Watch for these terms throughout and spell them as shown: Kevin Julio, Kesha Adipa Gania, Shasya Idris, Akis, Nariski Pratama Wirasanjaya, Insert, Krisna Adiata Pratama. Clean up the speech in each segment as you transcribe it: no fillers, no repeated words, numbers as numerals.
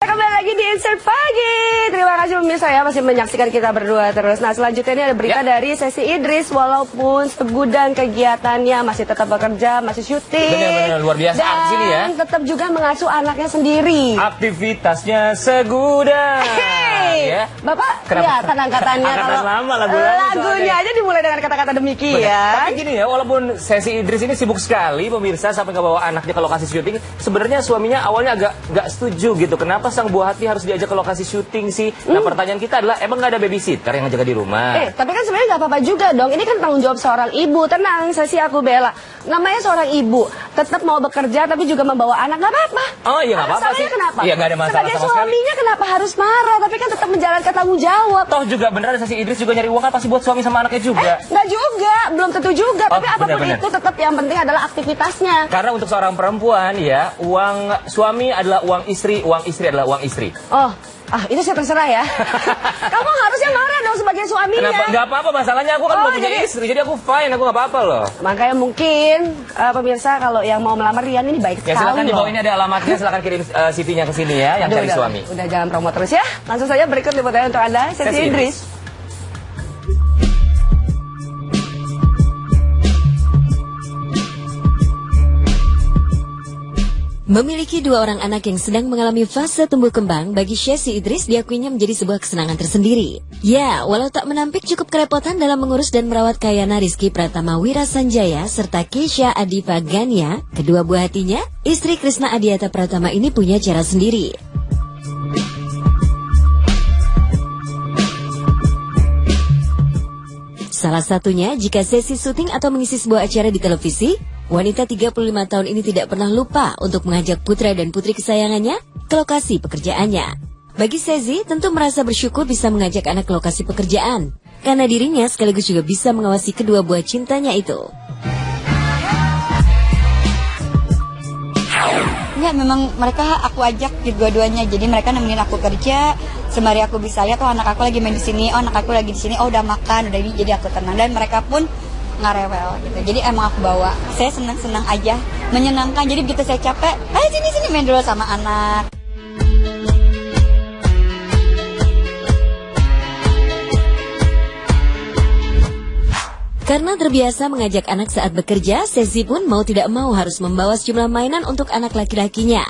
Kembali lagi di Insert Pagi. Terima kasih pemirsa ya masih menyaksikan kita berdua terus. Nah selanjutnya ini ada berita dari Shasya Idris. Walaupun segudang kegiatannya masih tetap bekerja, masih syuting. Benar-benar luar biasa dan sini ya. Dan tetap juga mengasuh anaknya sendiri. Aktivitasnya segudang. Hey, ya. Bapak kelihatan ya, angkatannya kalau lagunya aja dimulai dengan kata-kata demikian. Benar. Tapi gini ya, walaupun Shasya Idris ini sibuk sekali pemirsa sampai ngebawa anaknya ke lokasi syuting. Sebenarnya suaminya awalnya agak nggak setuju gitu. Kenapa sang buah hati harus diajak ke lokasi syuting sih? Nah pertanyaan kita adalah emang nggak ada babysitter yang ngajaga di rumah? Tapi kan sebenarnya nggak apa-apa juga dong. Ini kan tanggung jawab seorang ibu. Tenang, Shasya aku bela. Namanya seorang ibu tetap mau bekerja tapi juga membawa anak nggak apa-apa. Oh iya nggak apa-apa sih. Kenapa? Iya nggak ada masalah sama sekali. Suaminya kenapa harus marah? Tapi kan tetap menjalankan tanggung jawab. Toh juga beneran Shasya Idris juga nyari uang kan pasti buat suami sama anaknya juga. Nggak juga, belum tentu juga. Tapi apapun itu tetap yang penting adalah aktivitasnya. Karena untuk seorang perempuan ya uang suami adalah uang istri, uang istri. Oh, itu saya terserah ya. Kamu harusnya marah dong sebagai suaminya. Kenapa? Gak apa-apa, masalahnya aku kan belum punya istri, jadi aku fine, aku gak apa-apa loh. Makanya mungkin pemirsa kalau yang mau melamar Rian ini baik sekali. Ya silahkan di bawah ini ada alamatnya, silahkan kirim CV-nya ke sini ya, yang cari suami. Udah jangan promo terus ya. Langsung saja berikut liputannya untuk Anda, Shasya Idris. Memiliki dua orang anak yang sedang mengalami fase tumbuh kembang bagi Shasya Idris diakuinya menjadi sebuah kesenangan tersendiri. Ya, walau tak menampik cukup kerepotan dalam mengurus dan merawat kaya Nariski Pratama Wirasanjaya serta Kesha Adipa Gania, kedua buah hatinya, istri Krisna Adiata Pratama ini punya cara sendiri. Salah satunya jika sesi syuting atau mengisi sebuah acara di televisi, wanita 35 tahun ini tidak pernah lupa untuk mengajak putra dan putri kesayangannya ke lokasi pekerjaannya. Bagi Shasya tentu merasa bersyukur bisa mengajak anak ke lokasi pekerjaan, karena dirinya sekaligus juga bisa mengawasi kedua buah cintanya itu. Ya memang mereka aku ajak dua-duanya, jadi mereka nemenin aku kerja, sembari aku bisa lihat, oh anak aku lagi main di sini, oh anak aku lagi di sini, oh udah makan, udah ini, jadi aku tenang. Dan mereka pun ngarewel gitu, jadi emang aku bawa, saya senang-senang aja, menyenangkan. Jadi begitu saya capek, ayo sini-sini main dulu sama anak. Karena terbiasa mengajak anak saat bekerja, Shasya pun mau tidak mau harus membawa sejumlah mainan untuk anak laki-lakinya.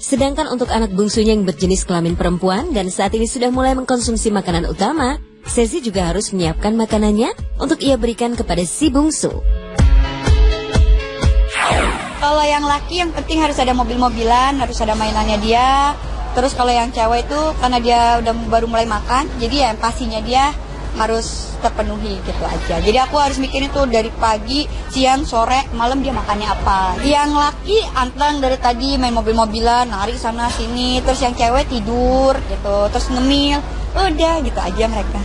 Sedangkan untuk anak bungsunya yang berjenis kelamin perempuan dan saat ini sudah mulai mengkonsumsi makanan utama, Shasya juga harus menyiapkan makanannya untuk ia berikan kepada si bungsu. Kalau yang laki yang penting harus ada mobil-mobilan, harus ada mainannya dia. Terus kalau yang cewek itu karena dia udah baru mulai makan, jadi ya pastinya dia harus terpenuhi gitu aja. Jadi aku harus mikirin tuh dari pagi, siang, sore, malam dia makannya apa. Yang laki anteng dari tadi main mobil-mobilan, lari sana sini. Terus yang cewek tidur gitu, terus ngemil. Udah gitu aja mereka.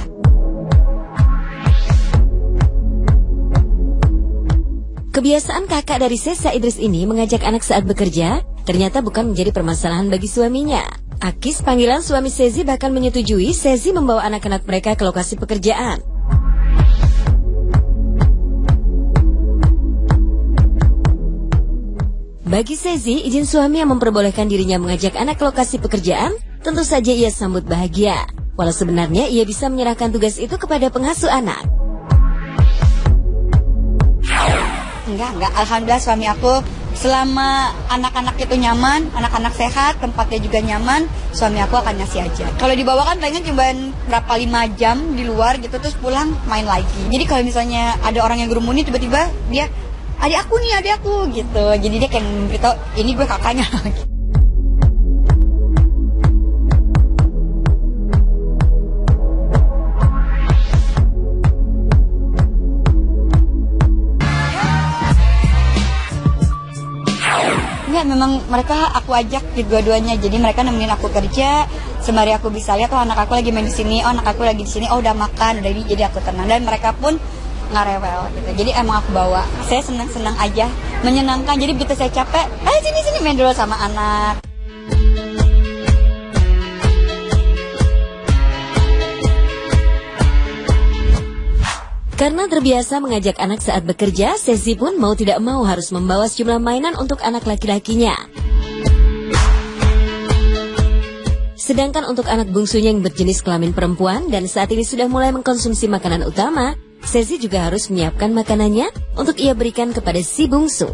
Kebiasaan kakak dari Shasya Idris ini mengajak anak saat bekerja ternyata bukan menjadi permasalahan bagi suaminya. Akis, panggilan suami Shasya, bahkan menyetujui Shasya membawa anak-anak mereka ke lokasi pekerjaan. Bagi Shasya, izin suami yang memperbolehkan dirinya mengajak anak ke lokasi pekerjaan, tentu saja ia sambut bahagia. Walau sebenarnya ia bisa menyerahkan tugas itu kepada pengasuh anak. Enggak. Alhamdulillah suami aku selama anak-anak itu nyaman, anak-anak sehat, tempatnya juga nyaman, suami aku akan ngasih aja. Kalau dibawa kan pengen cuma berapa 5 jam di luar gitu terus pulang main lagi. Jadi kalau misalnya ada orang yang gerumuni tiba-tiba dia, adik aku gitu. Jadi dia kayak beritahu, ini gue kakaknya. Memang mereka aku ajak dua-duanya, jadi mereka nemenin aku kerja, sembari aku bisa lihat, oh anak aku lagi main di sini, oh anak aku lagi di sini, oh udah makan, udah ini, jadi aku tenang. Dan mereka pun ngarewel gitu, jadi emang aku bawa, saya senang-senang aja, menyenangkan. Jadi begitu saya capek, ayo sini-sini main dulu sama anak. Karena terbiasa mengajak anak saat bekerja, Shasya pun mau tidak mau harus membawa sejumlah mainan untuk anak laki-lakinya. Sedangkan untuk anak bungsunya yang berjenis kelamin perempuan dan saat ini sudah mulai mengkonsumsi makanan utama, Sesi juga harus menyiapkan makanannya untuk ia berikan kepada si bungsu.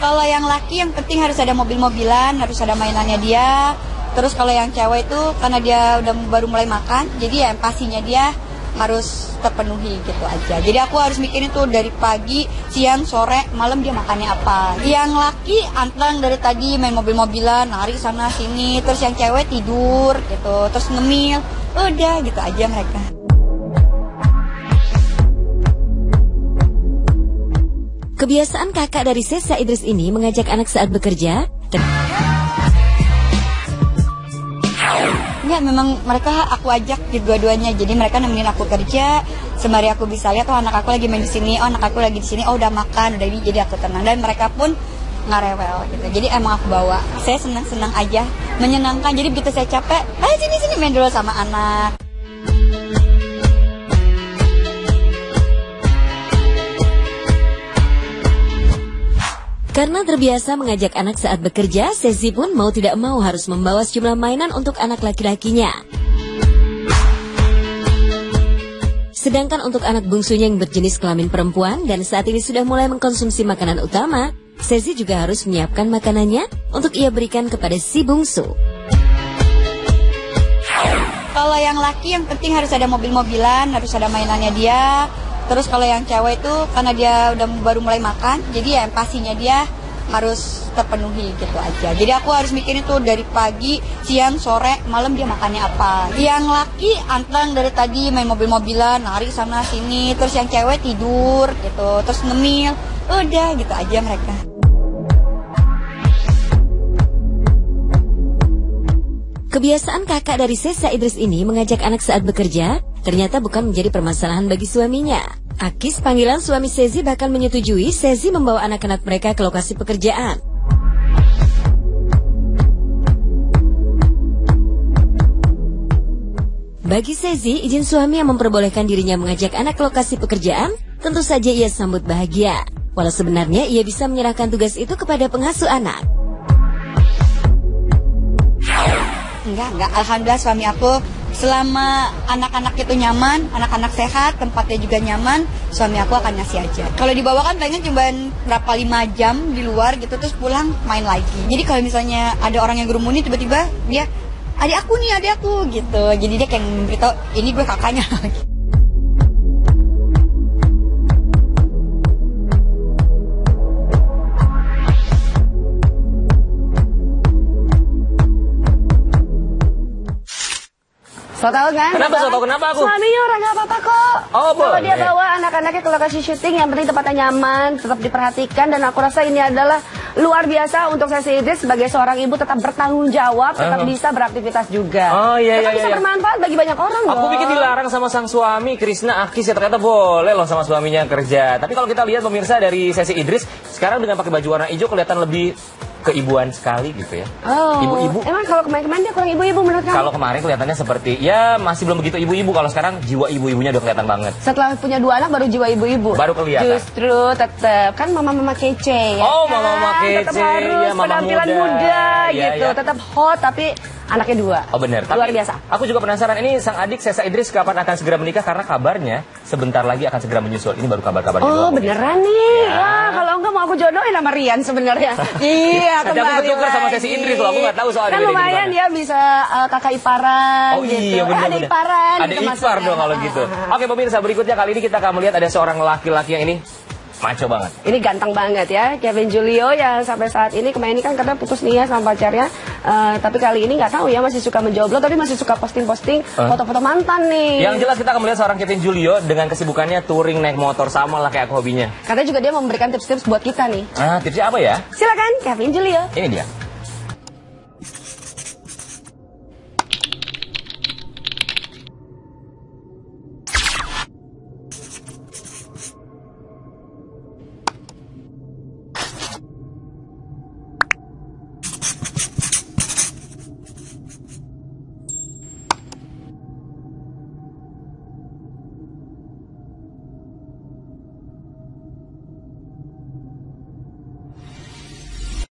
Kalau yang laki yang penting harus ada mobil-mobilan, harus ada mainannya dia. Terus kalau yang cewek itu karena dia udah baru mulai makan, jadi ya pastinya dia harus terpenuhi gitu aja. Jadi aku harus mikirin tuh dari pagi, siang, sore, malam dia makannya apa. Yang laki anteng dari tadi main mobil-mobilan, lari sana sini. Terus yang cewek tidur gitu, terus ngemil. Udah gitu aja mereka. Kebiasaan kakak dari Shasya Idris ini mengajak anak saat bekerja. Ya, memang mereka aku ajak di dua-duanya, jadi mereka nemenin aku kerja sembari aku bisa lihat, oh anak aku lagi main di sini, oh anak aku lagi di sini, oh udah makan, udah ini, jadi aku tenang dan mereka pun nggak rewel gitu. Jadi emang aku bawa, saya senang-senang aja, menyenangkan. Jadi begitu saya capek, ayo sini main dulu sama anak. Karena terbiasa mengajak anak saat bekerja, Sesi pun mau tidak mau harus membawa sejumlah mainan untuk anak laki-lakinya. Sedangkan untuk anak bungsunya yang berjenis kelamin perempuan dan saat ini sudah mulai mengkonsumsi makanan utama, Sesi juga harus menyiapkan makanannya untuk ia berikan kepada si bungsu. Kalau yang laki yang penting harus ada mobil-mobilan, harus ada mainannya dia. Terus kalau yang cewek itu karena dia udah baru mulai makan, jadi ya pastinya dia harus terpenuhi gitu aja. Jadi aku harus mikirin tuh dari pagi, siang, sore, malam dia makannya apa. Yang laki anteng dari tadi main mobil-mobilan, lari sana sini. Terus yang cewek tidur gitu, terus ngemil. Udah gitu aja mereka. Kebiasaan kakak dari Shasya Idris ini mengajak anak saat bekerja ternyata bukan menjadi permasalahan bagi suaminya. Akis, panggilan suami Sesi, bahkan menyetujui Sesi membawa anak-anak mereka ke lokasi pekerjaan. Bagi Sesi, izin suami yang memperbolehkan dirinya mengajak anak ke lokasi pekerjaan, tentu saja ia sambut bahagia. Walau sebenarnya ia bisa menyerahkan tugas itu kepada pengasuh anak. Enggak, alhamdulillah suami aku selama anak-anak itu nyaman, anak-anak sehat, tempatnya juga nyaman, suami aku akan ngasih aja. Kalau dibawa kan pengen cuma berapa 5 jam di luar gitu, terus pulang main lagi. Jadi kalau misalnya ada orang yang gerumuni tiba-tiba dia, adik aku nih, adik aku gitu. Jadi dia kayak memberitahu, ini gue kakaknya. So tau kan? Kenapa aku? Suaminya orang nggak apa-apa kok. Oh, kalau dia bawa anak-anaknya ke lokasi syuting, yang penting tempatnya nyaman, tetap diperhatikan. Dan aku rasa ini adalah luar biasa untuk Shasya Idris sebagai seorang ibu, tetap bertanggung jawab, tetap bisa beraktivitas juga. Oh iya, tetap bisa bermanfaat bagi banyak orang. Aku pikir dilarang sama sang suami, Krisna Akis, ya ternyata boleh loh sama suaminya kerja. Tapi kalau kita lihat pemirsa dari Shasya Idris, sekarang dengan pakai baju warna hijau kelihatan lebih keibuan sekali gitu ya. Ibu-ibu. Emang kalau kemarin dia kurang ibu-ibu menurut kamu? Kalau kemarin kelihatannya seperti ya masih belum begitu ibu-ibu. Kalau sekarang jiwa ibu-ibunya udah kelihatan banget. Setelah punya 2 anak baru jiwa ibu-ibu. Baru kelihatan. Justru tetap kan mama-mama kece ya. Oh, mama-mama kece. Tetap harus ya, penampilan muda ya, gitu. Ya. Tetap hot tapi anaknya 2. Oh benar. Luar biasa. Aku juga penasaran ini sang adik Shasya Idris kapan akan segera menikah, karena kabarnya sebentar lagi akan segera menyusul. Ini baru kabar-kabar. Oh beneran nih. Ya. Wah, kalau enggak mau aku jodohin sama Rian sebenarnya. Iya, kembali aku sama Shasya Idris loh. Aku enggak tahu soalnya. Kan lumayan dia bisa kakak iparan gitu. Iya, bener, adik iparan. Adik ipar dong kalau gitu. Oke pemirsa, berikutnya kali ini kita akan melihat ada seorang laki-laki yang ini maco banget. Ini ganteng banget ya, Kevin Julio yang sampai saat ini kemarin ini kan karena putus nih ya sama pacarnya, tapi kali ini nggak tahu ya masih suka menjomblo, tapi masih suka posting-posting foto-foto mantan nih. Yang jelas kita akan melihat seorang Kevin Julio dengan kesibukannya touring naik motor, sama lah kayak aku hobinya. Katanya juga dia memberikan tips-tips buat kita nih. Tipsnya apa ya? Silakan Kevin Julio. Ini dia.